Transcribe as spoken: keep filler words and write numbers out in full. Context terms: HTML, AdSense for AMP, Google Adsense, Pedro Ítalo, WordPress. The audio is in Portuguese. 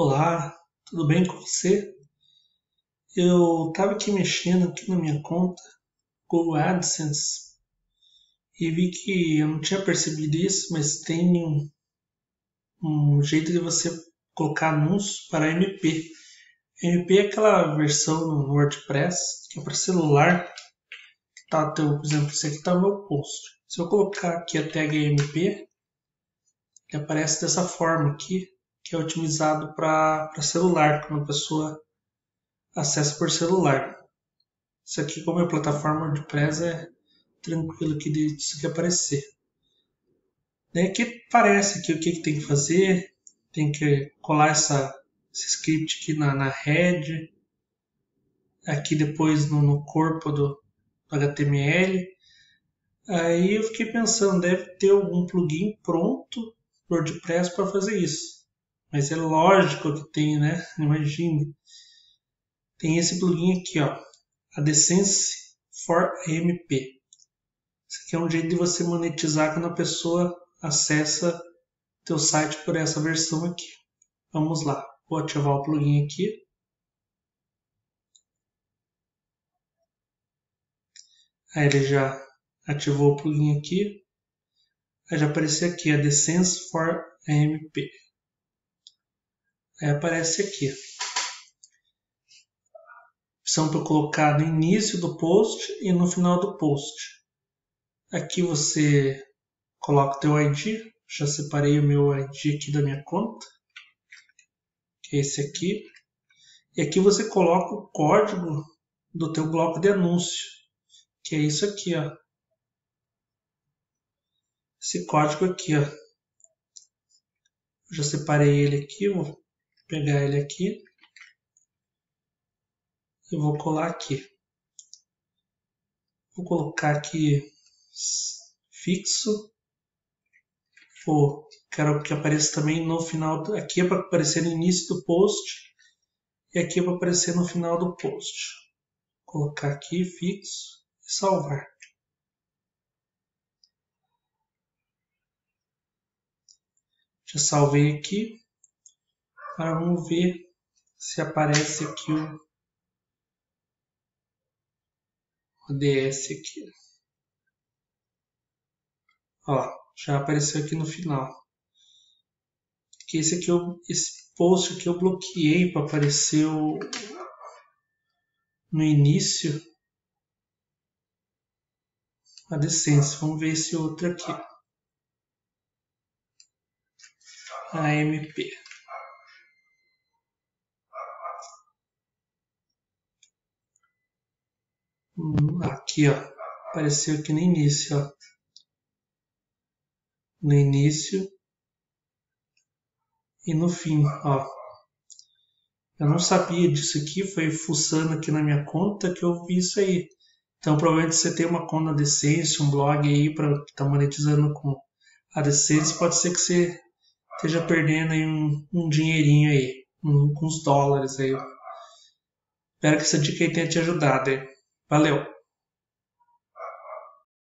Olá, tudo bem com você? Eu estava aqui mexendo aqui na minha conta Google AdSense e vi que eu não tinha percebido isso, mas tem um, um jeito de você colocar anúncios para M P. M P é aquela versão no WordPress que é para celular. Tá, teu, por exemplo, esse aqui está o meu post. Se eu colocar aqui a tag M P, ele aparece dessa forma aqui, que é otimizado para celular, quando a pessoa acessa por celular. Isso aqui, como é a plataforma WordPress, é tranquilo aqui de isso aqui aparecer. Daí aqui aparece aqui o que, que tem que fazer, tem que colar essa, esse script aqui na, na head, aqui depois no, no corpo do H T M L. Aí eu fiquei pensando, deve ter algum plugin pronto do WordPress para fazer isso, mas é lógico que tem, né? Imagina, tem esse plugin aqui, ó, AdSense for A M P. Isso aqui é um jeito de você monetizar quando a pessoa acessa teu site por essa versão aqui. Vamos lá, vou ativar o plugin aqui. Aí ele já ativou o plugin aqui. Aí já apareceu aqui, AdSense for A M P. Aí aparece aqui. Opção para colocar no início do post e no final do post. Aqui você coloca o teu I D. Já separei o meu I D aqui da minha conta, que é esse aqui. E aqui você coloca o código do teu bloco de anúncio, que é isso aqui, ó. Esse código aqui, ó. Eu já separei ele aqui, vou pegar ele aqui e vou colar aqui. Vou colocar aqui fixo. Vou, quero que apareça também no final, do, aqui é para aparecer no início do post e aqui é para aparecer no final do post. Vou colocar aqui fixo. Salvar. Já salvei aqui. Agora vamos ver se aparece aqui o A D S aqui. Ó, já apareceu aqui no final. Que esse aqui eu, esse post aqui eu bloqueei para aparecer o, no início. AdSense, vamos ver esse outro aqui, A M P. Hum, aqui, ó, apareceu aqui no início, ó. No início e no fim, ó. Eu não sabia disso aqui, foi fuçando aqui na minha conta que eu vi isso aí. Então, provavelmente você tem uma conta AdSense, um blog aí para estar tá monetizando com AdSense, pode ser que você esteja perdendo aí um, um dinheirinho aí, um, uns dólares aí. Espero que essa dica aí tenha te ajudado. Hein? Valeu!